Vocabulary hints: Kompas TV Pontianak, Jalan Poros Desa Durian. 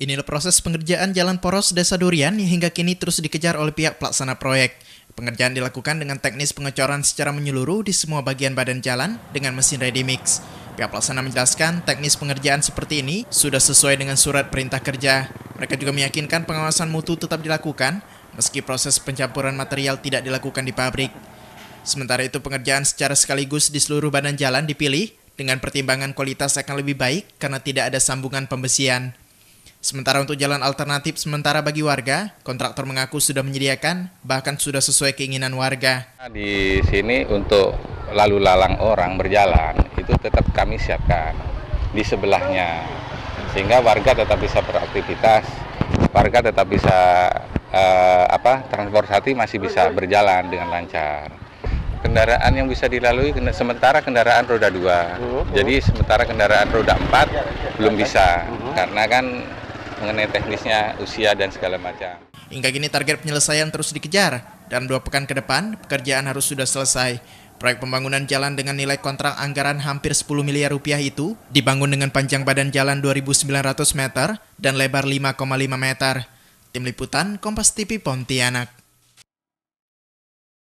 Inilah proses pengerjaan Jalan Poros Desa Durian yang hingga kini terus dikejar oleh pihak pelaksana proyek. Pengerjaan dilakukan dengan teknis pengecoran secara menyeluruh di semua bagian badan jalan dengan mesin ready mix. Pihak pelaksana menjelaskan teknis pengerjaan seperti ini sudah sesuai dengan surat perintah kerja. Mereka juga meyakinkan pengawasan mutu tetap dilakukan meski proses pencampuran material tidak dilakukan di pabrik. Sementara itu pengerjaan secara sekaligus di seluruh badan jalan dipilih dengan pertimbangan kualitas akan lebih baik karena tidak ada sambungan pembesian. Sementara untuk jalan alternatif sementara bagi warga, kontraktor mengaku sudah menyediakan, bahkan sudah sesuai keinginan warga. Di sini untuk lalu lalang orang berjalan, itu tetap kami siapkan di sebelahnya. Sehingga warga tetap bisa beraktivitas, warga tetap bisa transportasi masih bisa berjalan dengan lancar. Kendaraan yang bisa dilalui sementara kendaraan roda 2, jadi sementara kendaraan roda 4 belum bisa, karena kan mengenai teknisnya, usia, dan segala macam. Hingga kini target penyelesaian terus dikejar. Dalam 2 pekan ke depan, pekerjaan harus sudah selesai. Proyek pembangunan jalan dengan nilai kontrak anggaran hampir 10 miliar rupiah itu dibangun dengan panjang badan jalan 2.900 meter dan lebar 5,5 meter. Tim Liputan, Kompas TV Pontianak.